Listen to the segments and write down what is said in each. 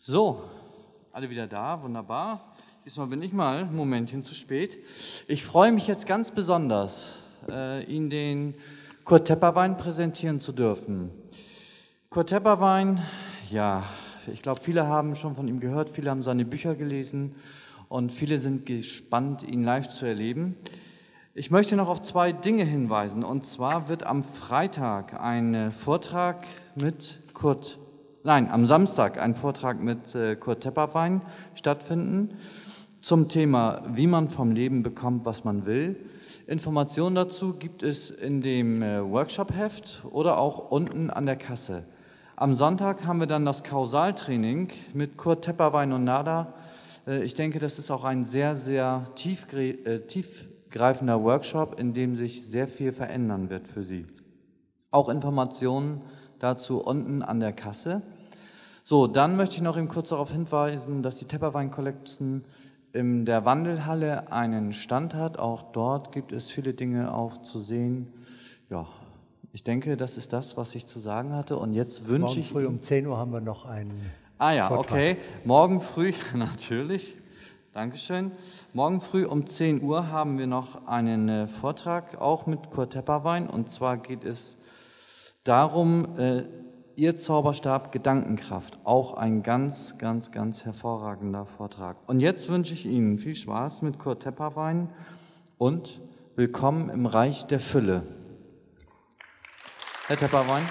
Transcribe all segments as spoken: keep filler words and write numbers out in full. So, alle wieder da, wunderbar. Diesmal bin ich mal ein Momentchen zu spät. Ich freue mich jetzt ganz besonders, äh, Ihnen den Kurt Tepperwein präsentieren zu dürfen. Kurt Tepperwein, ja, ich glaube, viele haben schon von ihm gehört, viele haben seine Bücher gelesen und viele sind gespannt, ihn live zu erleben. Ich möchte noch auf zwei Dinge hinweisen. Und zwar wird am Freitag ein Vortrag mit Kurt, nein, am Samstag ein Vortrag mit Kurt Tepperwein stattfinden zum Thema, wie man vom Leben bekommt, was man will. Informationen dazu gibt es in dem Workshop-Heft oder auch unten an der Kasse. Am Sonntag haben wir dann das Kausaltraining mit Kurt Tepperwein und Nada. Ich denke, das ist auch ein sehr, sehr tiefgreifender Workshop, in dem sich sehr viel verändern wird für Sie. Auch Informationen dazu unten an der Kasse. So, dann möchte ich noch eben kurz darauf hinweisen, dass die Tepperweinkollektion in der Wandelhalle einen Stand hat. Auch dort gibt es viele Dinge auch zu sehen. Ja. Ich denke, das ist das, was ich zu sagen hatte. Und jetzt wünsche ich... Morgen früh um zehn Uhr haben wir noch einen Ah ja, Vortrag. Okay. Morgen früh, natürlich. Dankeschön. Morgen früh um zehn Uhr haben wir noch einen Vortrag, auch mit Kurt Tepperwein. Und zwar geht es darum, äh, Ihr Zauberstab Gedankenkraft. Auch ein ganz, ganz, ganz hervorragender Vortrag. Und jetzt wünsche ich Ihnen viel Spaß mit Kurt Tepperwein und willkommen im Reich der Fülle. Herr Tepperwein.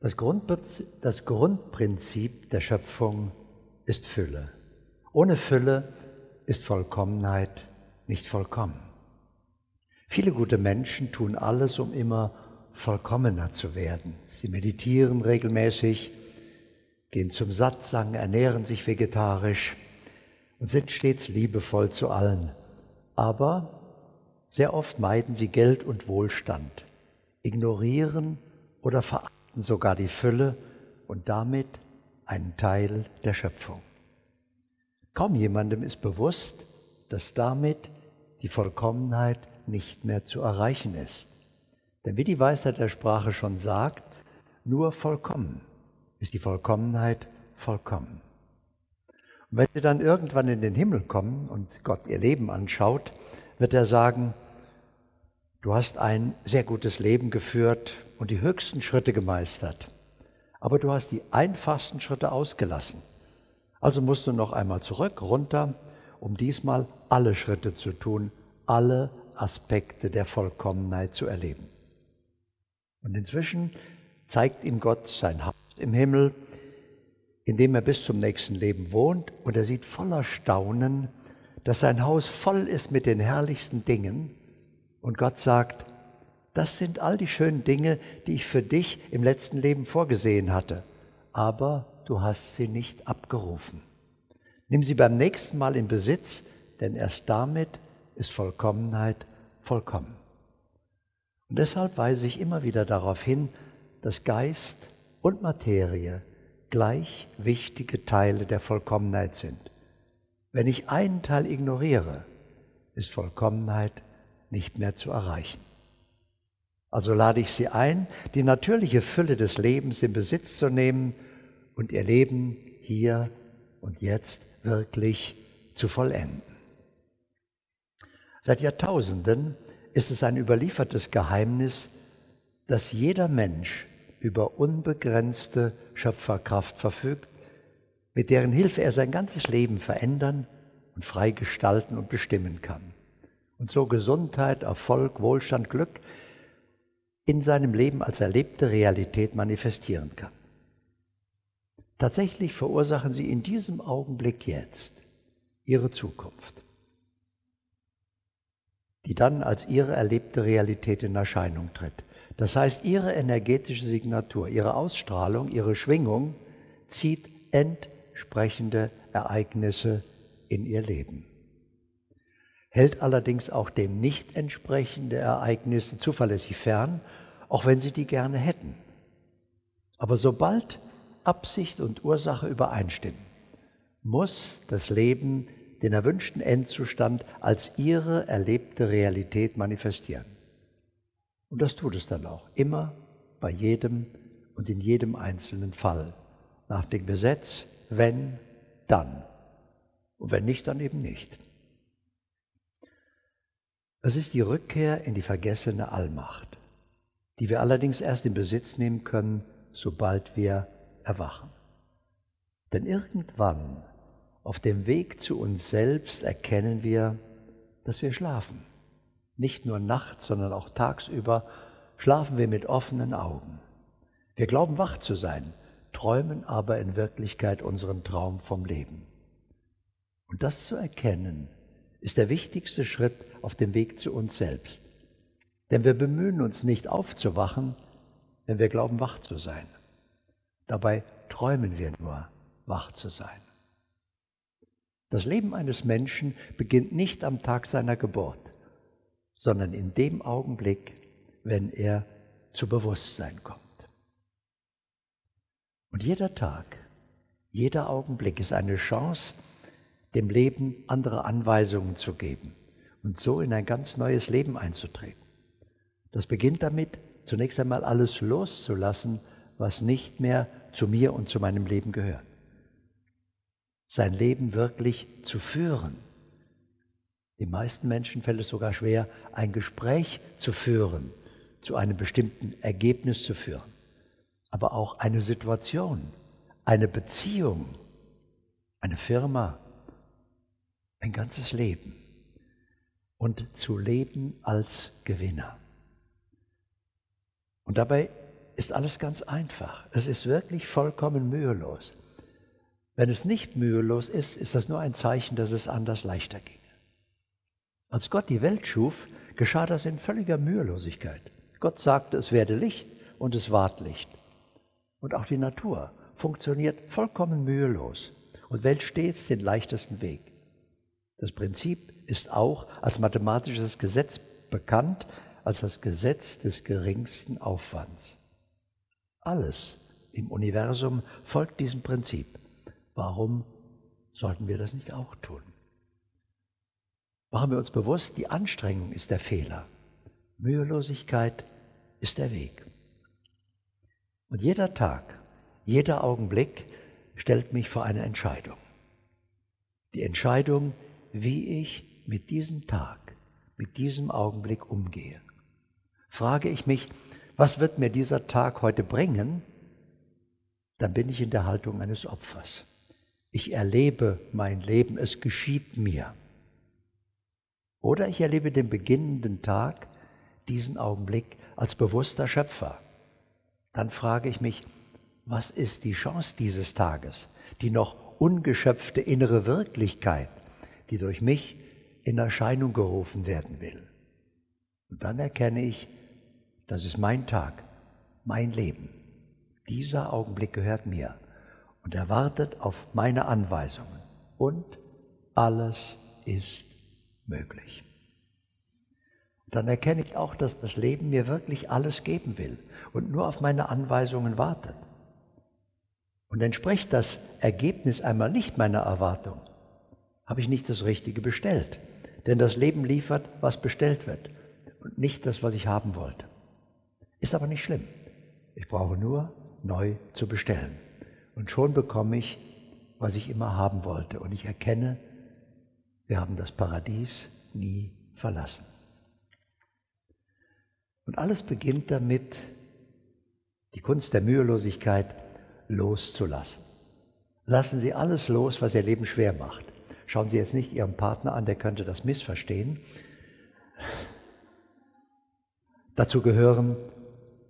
Das Grundprinzip, das Grundprinzip der Schöpfung ist Fülle. Ohne Fülle ist Vollkommenheit nicht vollkommen. Viele gute Menschen tun alles, um immer vollkommener zu werden. Sie meditieren regelmäßig, gehen zum Satsang, ernähren sich vegetarisch und sind stets liebevoll zu allen. Aber sehr oft meiden sie Geld und Wohlstand, ignorieren oder verachten sogar die Fülle und damit einen Teil der Schöpfung. Kaum jemandem ist bewusst, dass damit die Vollkommenheit nicht mehr zu erreichen ist. Denn wie die Weisheit der Sprache schon sagt, nur vollkommen ist die Vollkommenheit vollkommen. Wenn sie dann irgendwann in den Himmel kommen und Gott ihr Leben anschaut, wird er sagen, du hast ein sehr gutes Leben geführt und die höchsten Schritte gemeistert, aber du hast die einfachsten Schritte ausgelassen. Also musst du noch einmal zurück, runter, um diesmal alle Schritte zu tun, alle Aspekte der Vollkommenheit zu erleben. Und inzwischen zeigt ihm Gott sein Haus im Himmel, in dem er bis zum nächsten Leben wohnt, und er sieht voller Staunen, dass sein Haus voll ist mit den herrlichsten Dingen. Und Gott sagt, das sind all die schönen Dinge, die ich für dich im letzten Leben vorgesehen hatte, aber du hast sie nicht abgerufen. Nimm sie beim nächsten Mal in Besitz, denn erst damit ist Vollkommenheit vollkommen. Und deshalb weise ich immer wieder darauf hin, dass Geist und Materie gleich wichtige Teile der Vollkommenheit sind. Wenn ich einen Teil ignoriere, ist Vollkommenheit nicht mehr zu erreichen. Also lade ich Sie ein, die natürliche Fülle des Lebens in Besitz zu nehmen und Ihr Leben hier und jetzt wirklich zu vollenden. Seit Jahrtausenden ist es ein überliefertes Geheimnis, dass jeder Mensch über unbegrenzte Schöpferkraft verfügt, mit deren Hilfe er sein ganzes Leben verändern und frei gestalten und bestimmen kann. Und so Gesundheit, Erfolg, Wohlstand, Glück in seinem Leben als erlebte Realität manifestieren kann. Tatsächlich verursachen sie in diesem Augenblick jetzt ihre Zukunft, die dann als ihre erlebte Realität in Erscheinung tritt. Das heißt, ihre energetische Signatur, ihre Ausstrahlung, ihre Schwingung zieht entsprechende Ereignisse in ihr Leben. Hält allerdings auch dem nicht entsprechende Ereignisse zuverlässig fern, auch wenn sie die gerne hätten. Aber sobald Absicht und Ursache übereinstimmen, muss das Leben den erwünschten Endzustand als ihre erlebte Realität manifestieren. Und das tut es dann auch. Immer, bei jedem und in jedem einzelnen Fall. Nach dem Gesetz, wenn, dann. Und wenn nicht, dann eben nicht. Es ist die Rückkehr in die vergessene Allmacht, die wir allerdings erst in Besitz nehmen können, sobald wir erwachen. Denn irgendwann auf dem Weg zu uns selbst erkennen wir, dass wir schlafen. Nicht nur nachts, sondern auch tagsüber schlafen wir mit offenen Augen. Wir glauben wach zu sein, träumen aber in Wirklichkeit unseren Traum vom Leben. Und das zu erkennen, ist der wichtigste Schritt auf dem Weg zu uns selbst. Denn wir bemühen uns nicht aufzuwachen, wenn wir glauben wach zu sein. Dabei träumen wir nur, wach zu sein. Das Leben eines Menschen beginnt nicht am Tag seiner Geburt, sondern in dem Augenblick, wenn er zu Bewusstsein kommt. Und jeder Tag, jeder Augenblick ist eine Chance, dem Leben andere Anweisungen zu geben und so in ein ganz neues Leben einzutreten. Das beginnt damit, zunächst einmal alles loszulassen, was nicht mehr zu mir und zu meinem Leben gehört. Sein Leben wirklich zu führen. Den meisten Menschen fällt es sogar schwer, ein Gespräch zu führen, zu einem bestimmten Ergebnis zu führen. Aber auch eine Situation, eine Beziehung, eine Firma, ein ganzes Leben. Und zu leben als Gewinner. Und dabei ist alles ganz einfach. Es ist wirklich vollkommen mühelos. Wenn es nicht mühelos ist, ist das nur ein Zeichen, dass es anders leichter ginge. Als Gott die Welt schuf, geschah das in völliger Mühelosigkeit. Gott sagte, es werde Licht und es ward Licht. Und auch die Natur funktioniert vollkommen mühelos und wählt stets den leichtesten Weg. Das Prinzip ist auch als mathematisches Gesetz bekannt, als das Gesetz des geringsten Aufwands. Alles im Universum folgt diesem Prinzip. Warum sollten wir das nicht auch tun? Machen wir uns bewusst, die Anstrengung ist der Fehler. Mühelosigkeit ist der Weg. Und jeder Tag, jeder Augenblick stellt mich vor eine Entscheidung. Die Entscheidung, wie ich mit diesem Tag, mit diesem Augenblick umgehe. Frage ich mich, was wird mir dieser Tag heute bringen? Dann bin ich in der Haltung eines Opfers. Ich erlebe mein Leben, es geschieht mir. Oder ich erlebe den beginnenden Tag, diesen Augenblick, als bewusster Schöpfer. Dann frage ich mich, was ist die Chance dieses Tages, die noch ungeschöpfte innere Wirklichkeit, die durch mich in Erscheinung gerufen werden will. Und dann erkenne ich, das ist mein Tag, mein Leben. Dieser Augenblick gehört mir. Und er wartet auf meine Anweisungen. Und alles ist möglich. Und dann erkenne ich auch, dass das Leben mir wirklich alles geben will und nur auf meine Anweisungen wartet. Und entspricht das Ergebnis einmal nicht meiner Erwartung, habe ich nicht das Richtige bestellt. Denn das Leben liefert, was bestellt wird und nicht das, was ich haben wollte. Ist aber nicht schlimm. Ich brauche nur neu zu bestellen. Und schon bekomme ich, was ich immer haben wollte. Und ich erkenne, wir haben das Paradies nie verlassen. Und alles beginnt damit, die Kunst der Mühelosigkeit loszulassen. Lassen Sie alles los, was Ihr Leben schwer macht. Schauen Sie jetzt nicht Ihren Partner an, der könnte das missverstehen. Dazu gehören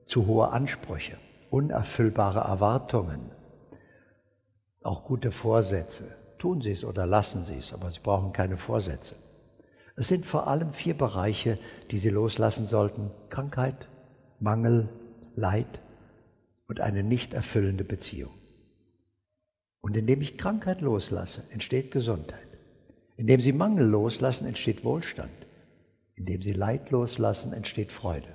zu hohe Ansprüche, unerfüllbare Erwartungen. Auch gute Vorsätze. Tun Sie es oder lassen Sie es, aber Sie brauchen keine Vorsätze. Es sind vor allem vier Bereiche, die Sie loslassen sollten. Krankheit, Mangel, Leid und eine nicht erfüllende Beziehung. Und indem ich Krankheit loslasse, entsteht Gesundheit. Indem Sie Mangel loslassen, entsteht Wohlstand. Indem Sie Leid loslassen, entsteht Freude.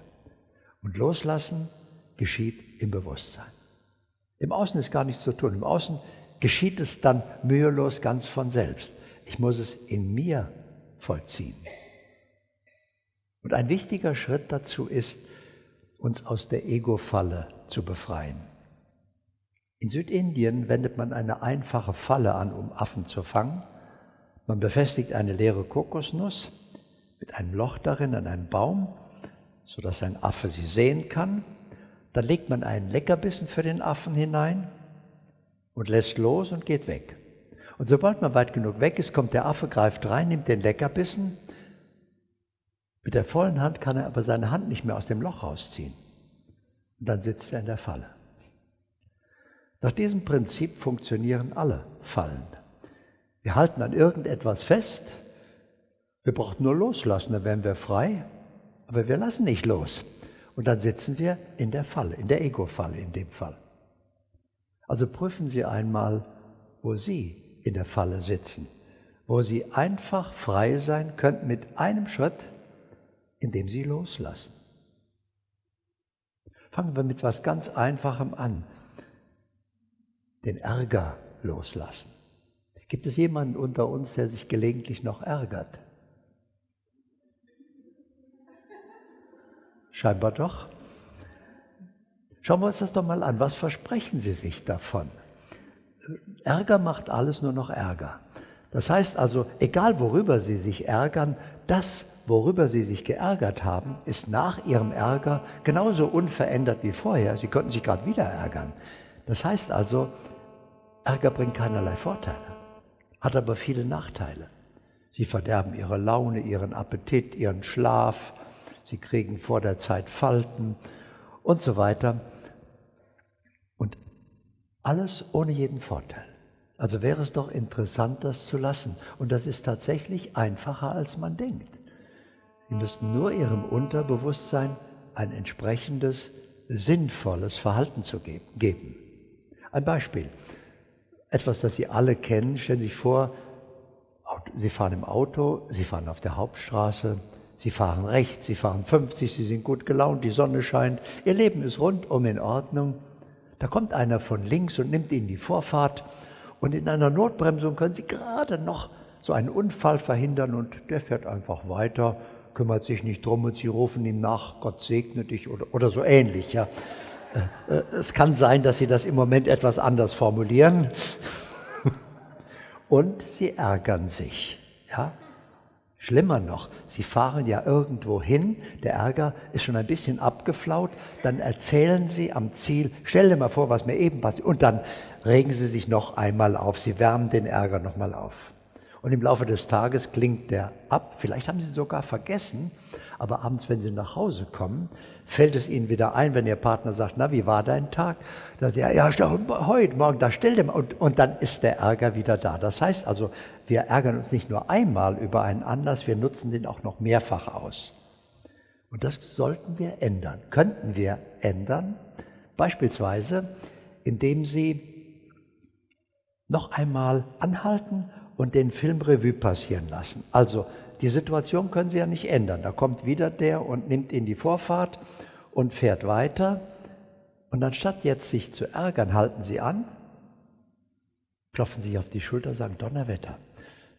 Und loslassen geschieht im Bewusstsein. Im Außen ist gar nichts zu tun. Im Außen geschieht es dann mühelos ganz von selbst. Ich muss es in mir vollziehen. Und ein wichtiger Schritt dazu ist, uns aus der Ego-Falle zu befreien. In Südindien wendet man eine einfache Falle an, um Affen zu fangen. Man befestigt eine leere Kokosnuss mit einem Loch darin an einem Baum, sodass ein Affe sie sehen kann. Dann legt man einen Leckerbissen für den Affen hinein und lässt los und geht weg. Und sobald man weit genug weg ist, kommt der Affe, greift rein, nimmt den Leckerbissen. Mit der vollen Hand kann er aber seine Hand nicht mehr aus dem Loch rausziehen. Und dann sitzt er in der Falle. Nach diesem Prinzip funktionieren alle Fallen. Wir halten an irgendetwas fest. Wir brauchen nur loslassen, dann wären wir frei. Aber wir lassen nicht los. Und dann sitzen wir in der Falle, in der Ego-Falle in dem Fall. Also prüfen Sie einmal, wo Sie in der Falle sitzen, wo Sie einfach frei sein könnten mit einem Schritt, indem Sie loslassen. Fangen wir mit etwas ganz Einfachem an. Den Ärger loslassen. Gibt es jemanden unter uns, der sich gelegentlich noch ärgert? Scheinbar doch. Schauen wir uns das doch mal an. Was versprechen Sie sich davon? Ärger macht alles nur noch Ärger. Das heißt also, egal worüber Sie sich ärgern, das, worüber Sie sich geärgert haben, ist nach Ihrem Ärger genauso unverändert wie vorher. Sie könnten sich gerade wieder ärgern. Das heißt also, Ärger bringt keinerlei Vorteile, hat aber viele Nachteile. Sie verderben Ihre Laune, Ihren Appetit, Ihren Schlaf, Sie kriegen vor der Zeit Falten und so weiter. Und alles ohne jeden Vorteil. Also wäre es doch interessant, das zu lassen. Und das ist tatsächlich einfacher, als man denkt. Sie müssen nur Ihrem Unterbewusstsein ein entsprechendes, sinnvolles Verhalten zu geben. Ein Beispiel. Etwas, das Sie alle kennen. Stellen Sie sich vor, Sie fahren im Auto, Sie fahren auf der Hauptstraße, Sie fahren rechts, Sie fahren fünfzig, Sie sind gut gelaunt, die Sonne scheint, Ihr Leben ist rundum in Ordnung. Da kommt einer von links und nimmt Ihnen die Vorfahrt und in einer Notbremsung können Sie gerade noch so einen Unfall verhindern und der fährt einfach weiter, kümmert sich nicht drum und Sie rufen ihm nach, Gott segne dich oder, oder so ähnlich. Ja. Es kann sein, dass Sie das im Moment etwas anders formulieren und Sie ärgern sich. Ja. Schlimmer noch, Sie fahren ja irgendwo hin, der Ärger ist schon ein bisschen abgeflaut, dann erzählen Sie am Ziel, stell dir mal vor, was mir eben passiert, und dann regen Sie sich noch einmal auf, Sie wärmen den Ärger noch mal auf. Und im Laufe des Tages klingt der ab, vielleicht haben Sie ihn sogar vergessen, aber abends, wenn Sie nach Hause kommen, fällt es Ihnen wieder ein, wenn Ihr Partner sagt, na, wie war dein Tag? Dann sagt er, ja, heute, morgen, da stell dir mal, und, und dann ist der Ärger wieder da. Das heißt also, wir ärgern uns nicht nur einmal über einen Anlass, wir nutzen den auch noch mehrfach aus. Und das sollten wir ändern, könnten wir ändern, beispielsweise, indem Sie noch einmal anhalten und den Film Revue passieren lassen. Also, die Situation können Sie ja nicht ändern. Da kommt wieder der und nimmt Ihnen die Vorfahrt und fährt weiter. Und anstatt jetzt sich zu ärgern, halten Sie an, klopfen sich auf die Schulter und sagen, Donnerwetter,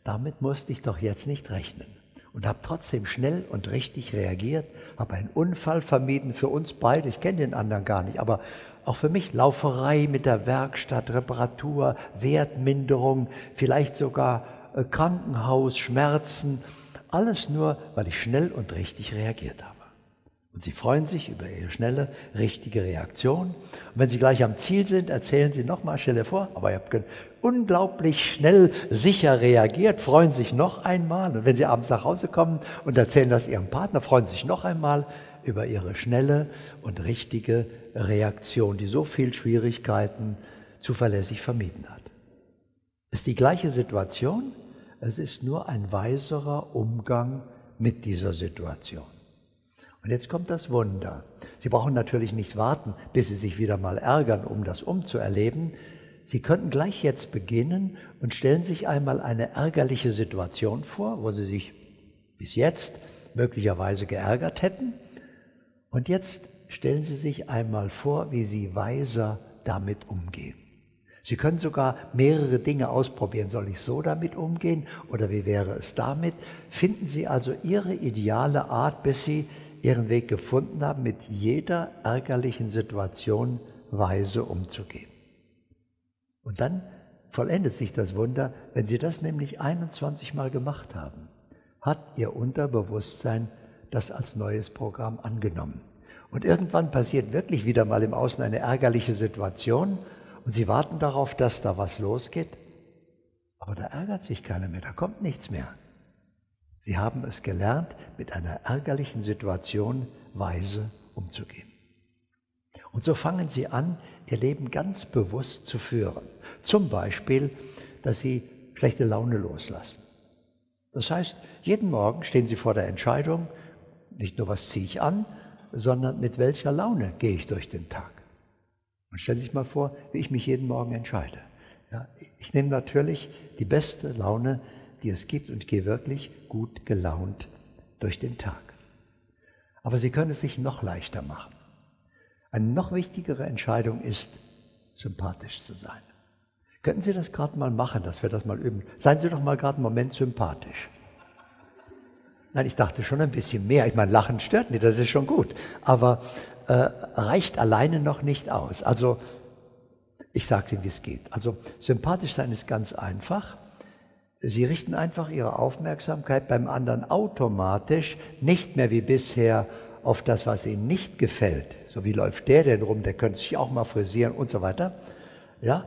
damit musste ich doch jetzt nicht rechnen. Und habe trotzdem schnell und richtig reagiert, habe einen Unfall vermieden für uns beide. Ich kenne den anderen gar nicht, aber auch für mich Lauferei mit der Werkstatt, Reparatur, Wertminderung, vielleicht sogar Krankenhaus, Schmerzen. Alles nur, weil ich schnell und richtig reagiert habe. Und Sie freuen sich über Ihre schnelle, richtige Reaktion. Und wenn Sie gleich am Ziel sind, erzählen Sie nochmal, stell dir vor, aber ihr habt unglaublich schnell, sicher reagiert, freuen sich noch einmal. Und wenn Sie abends nach Hause kommen und erzählen das Ihrem Partner, freuen Sie sich noch einmal über Ihre schnelle und richtige Reaktion, die so viel Schwierigkeiten zuverlässig vermieden hat. Ist die gleiche Situation. Es ist nur ein weiserer Umgang mit dieser Situation. Und jetzt kommt das Wunder. Sie brauchen natürlich nicht warten, bis Sie sich wieder mal ärgern, um das umzuerleben. Sie könnten gleich jetzt beginnen und stellen sich einmal eine ärgerliche Situation vor, wo Sie sich bis jetzt möglicherweise geärgert hätten. Und jetzt stellen Sie sich einmal vor, wie Sie weiser damit umgehen. Sie können sogar mehrere Dinge ausprobieren. Soll ich so damit umgehen oder wie wäre es damit? Finden Sie also Ihre ideale Art, bis Sie ihren Weg gefunden haben, mit jeder ärgerlichen Situation weise umzugehen. Und dann vollendet sich das Wunder, wenn Sie das nämlich einundzwanzig Mal gemacht haben, hat Ihr Unterbewusstsein das als neues Programm angenommen. Und irgendwann passiert wirklich wieder mal im Außen eine ärgerliche Situation und Sie warten darauf, dass da was losgeht, aber da ärgert sich keiner mehr, da kommt nichts mehr. Sie haben es gelernt, mit einer ärgerlichen Situation weise umzugehen. Und so fangen Sie an, Ihr Leben ganz bewusst zu führen. Zum Beispiel, dass Sie schlechte Laune loslassen. Das heißt, jeden Morgen stehen Sie vor der Entscheidung, nicht nur was ziehe ich an, sondern mit welcher Laune gehe ich durch den Tag. Und stellen Sie sich mal vor, wie ich mich jeden Morgen entscheide. Ja, ich nehme natürlich die beste Laune, die es gibt, und gehe wirklich gut gelaunt durch den Tag. Aber Sie können es sich noch leichter machen. Eine noch wichtigere Entscheidung ist, sympathisch zu sein. Könnten Sie das gerade mal machen, dass wir das mal üben? Seien Sie doch mal gerade einen Moment sympathisch. Nein, ich dachte schon ein bisschen mehr. Ich meine, Lachen stört nicht, das ist schon gut. Aber äh, reicht alleine noch nicht aus. Also, ich sage Ihnen, wie es geht. Also, sympathisch sein ist ganz einfach. Sie richten einfach Ihre Aufmerksamkeit beim anderen automatisch, nicht mehr wie bisher, auf das, was Ihnen nicht gefällt. So, wie läuft der denn rum, der könnte sich auch mal frisieren und so weiter. Ja,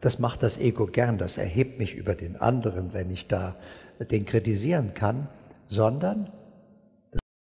das macht das Ego gern, das erhebt mich über den anderen, wenn ich da den kritisieren kann, sondern